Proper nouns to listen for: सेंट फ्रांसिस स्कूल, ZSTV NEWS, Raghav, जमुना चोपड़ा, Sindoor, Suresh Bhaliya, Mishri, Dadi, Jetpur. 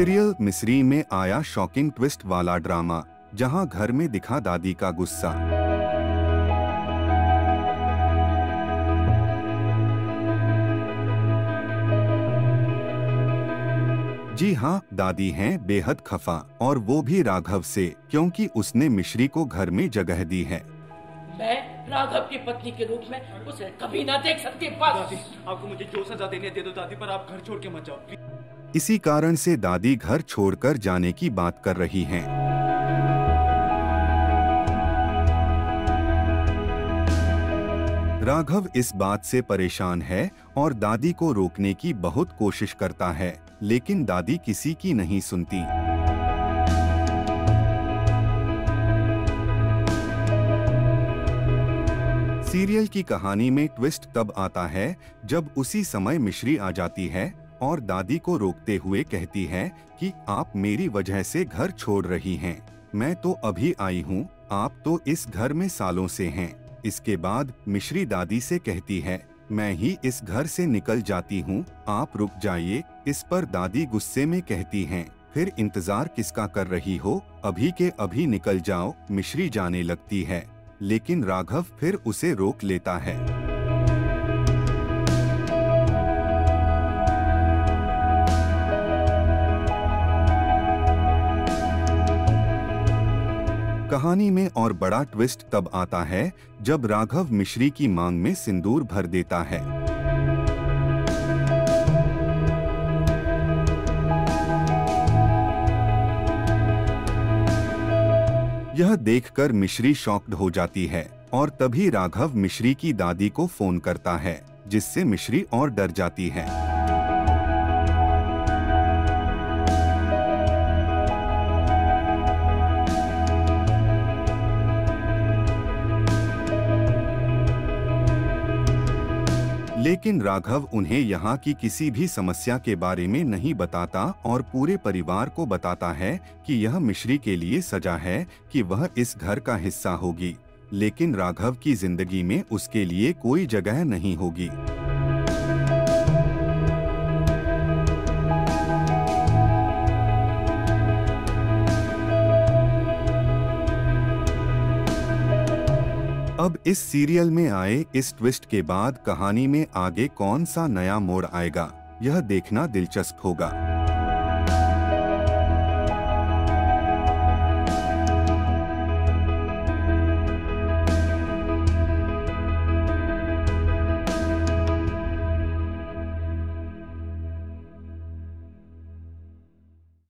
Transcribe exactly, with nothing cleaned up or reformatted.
Serial मिश्री में आया शॉकिंग ट्विस्ट वाला ड्रामा, जहां घर में दिखा दादी का गुस्सा। जी हाँ, दादी हैं बेहद खफा, और वो भी राघव से, क्योंकि उसने मिश्री को घर में जगह दी है। मैं राघव की पत्नी के रूप में उसे कभी ना देख सकती। दादी, आपको मुझे जो सजा देनी है दे दो दादी, पर आप घर छोड़ के मत जाओ। इसी कारण से दादी घर छोड़कर जाने की बात कर रही हैं। राघव इस बात से परेशान है और दादी को रोकने की बहुत कोशिश करता है, लेकिन दादी किसी की नहीं सुनती। सीरियल की कहानी में ट्विस्ट तब आता है जब उसी समय मिश्री आ जाती है और दादी को रोकते हुए कहती है कि आप मेरी वजह से घर छोड़ रही हैं। मैं तो अभी आई हूँ, आप तो इस घर में सालों से हैं। इसके बाद मिश्री दादी से कहती है, मैं ही इस घर से निकल जाती हूँ, आप रुक जाइए। इस पर दादी गुस्से में कहती हैं, फिर इंतजार किसका कर रही हो, अभी के अभी निकल जाओ। मिश्री जाने लगती है, लेकिन राघव फिर उसे रोक लेता है। कहानी में और बड़ा ट्विस्ट तब आता है जब राघव मिश्री की मांग में सिंदूर भर देता है। यह देखकर मिश्री शॉक्ड हो जाती है और तभी राघव मिश्री की दादी को फोन करता है, जिससे मिश्री और डर जाती है। लेकिन राघव उन्हें यहाँ की किसी भी समस्या के बारे में नहीं बताता और पूरे परिवार को बताता है कि यह मिश्री के लिए सजा है कि वह इस घर का हिस्सा होगी, लेकिन राघव की जिंदगी में उसके लिए कोई जगह नहीं होगी। अब इस सीरियल में आए इस ट्विस्ट के बाद कहानी में आगे कौन सा नया मोड़ आएगा, यह देखना दिलचस्प होगा।